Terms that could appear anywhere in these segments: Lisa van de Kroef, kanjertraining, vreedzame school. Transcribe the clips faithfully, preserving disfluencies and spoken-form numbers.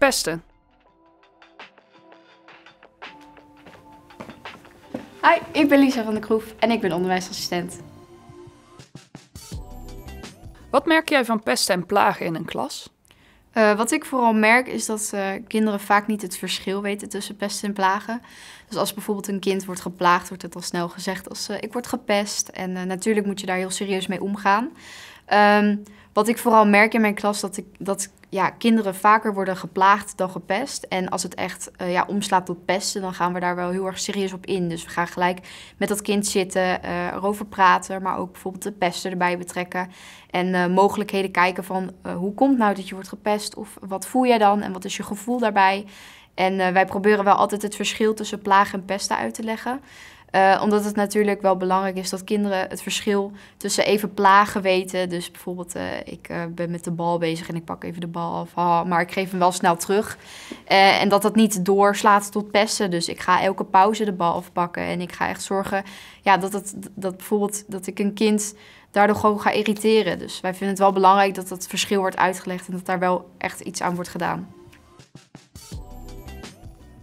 pesten. Hi, ik ben Lisa van de Kroef en ik ben onderwijsassistent. Wat merk jij van pesten en plagen in een klas? Uh, wat ik vooral merk is dat uh, kinderen vaak niet het verschil weten tussen pesten en plagen. Dus als bijvoorbeeld een kind wordt geplaagd, wordt het al snel gezegd als uh, ik word gepest. En uh, natuurlijk moet je daar heel serieus mee omgaan. Um, wat ik vooral merk in mijn klas, dat, ik, dat ja, kinderen vaker worden geplaagd dan gepest. En als het echt uh, ja, omslaat tot pesten, dan gaan we daar wel heel erg serieus op in. Dus we gaan gelijk met dat kind zitten, uh, erover praten, maar ook bijvoorbeeld de pester erbij betrekken. En uh, mogelijkheden kijken van uh, hoe komt nou dat je wordt gepest of wat voel jij dan en wat is je gevoel daarbij. En uh, wij proberen wel altijd het verschil tussen plagen en pesten uit te leggen. Uh, omdat het natuurlijk wel belangrijk is dat kinderen het verschil tussen even plagen weten. Dus bijvoorbeeld, uh, ik uh, ben met de bal bezig en ik pak even de bal af, ah, maar ik geef hem wel snel terug. Uh, en dat dat niet doorslaat tot pesten. Dus ik ga elke pauze de bal afpakken en ik ga echt zorgen ja, dat, het, dat, bijvoorbeeld, dat ik een kind daardoor gewoon ga irriteren. Dus wij vinden het wel belangrijk dat dat verschil wordt uitgelegd en dat daar wel echt iets aan wordt gedaan.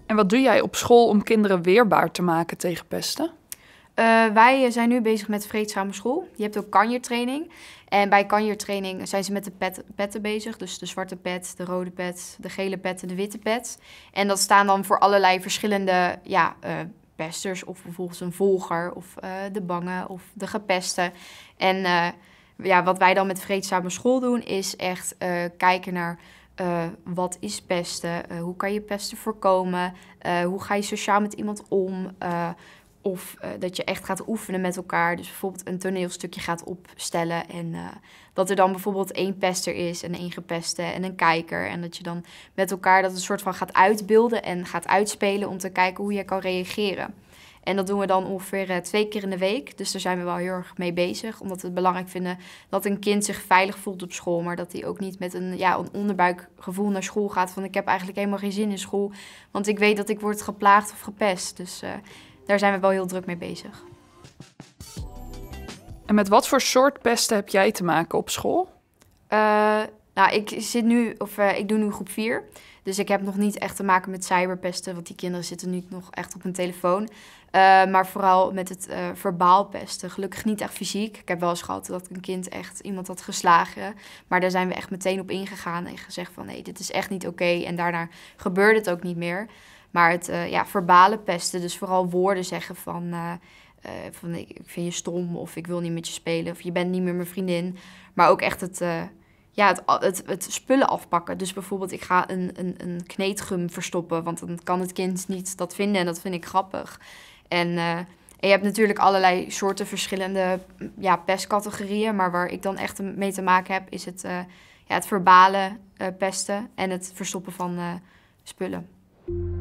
En wat doe jij op school om kinderen weerbaar te maken tegen pesten? Uh, wij zijn nu bezig met vreedzame school. Je hebt ook kanjertraining. En bij kanjertraining zijn ze met de pet, petten bezig. Dus de zwarte pet, de rode pet, de gele pet en de witte pet. En dat staan dan voor allerlei verschillende ja, uh, pesters. Of bijvoorbeeld een volger, of uh, de bange, of de gepesten. En uh, ja, wat wij dan met vreedzame school doen, is echt uh, kijken naar... Uh, wat is pesten? Uh, hoe kan je pesten voorkomen? Uh, hoe ga je sociaal met iemand om? Uh, of uh, dat je echt gaat oefenen met elkaar. Dus bijvoorbeeld een toneelstukje gaat opstellen. En uh, dat er dan bijvoorbeeld één pester is en één gepeste en een kijker. En dat je dan met elkaar dat een soort van gaat uitbeelden en gaat uitspelen om te kijken hoe je kan reageren. En dat doen we dan ongeveer twee keer in de week. Dus daar zijn we wel heel erg mee bezig. Omdat we het belangrijk vinden dat een kind zich veilig voelt op school. Maar dat hij ook niet met een, ja, een onderbuikgevoel naar school gaat. Van ik heb eigenlijk helemaal geen zin in school. Want ik weet dat ik word geplaagd of gepest. Dus uh, daar zijn we wel heel druk mee bezig. En met wat voor soort pesten heb jij te maken op school? Uh, nou, ik, zit nu, of, uh, ik doe nu groep vier. Dus ik heb nog niet echt te maken met cyberpesten, want die kinderen zitten nu nog echt op hun telefoon. Uh, maar vooral met het uh, verbaal pesten. Gelukkig niet echt fysiek. Ik heb wel eens gehad dat een kind echt iemand had geslagen. Maar daar zijn we echt meteen op ingegaan en gezegd van nee, dit is echt niet oké. En daarna gebeurde het ook niet meer. Maar het uh, ja, verbale pesten, dus vooral woorden zeggen van... Uh, Uh, van ik vind je stom of ik wil niet met je spelen of je bent niet meer mijn vriendin. Maar ook echt het, uh, ja, het, het, het spullen afpakken. Dus bijvoorbeeld ik ga een, een, een kneedgum verstoppen, want dan kan het kind niet dat vinden en dat vind ik grappig. En, uh, en je hebt natuurlijk allerlei soorten verschillende ja, pestcategorieën, maar waar ik dan echt mee te maken heb is het, uh, ja, het verbale uh, pesten en het verstoppen van uh, spullen.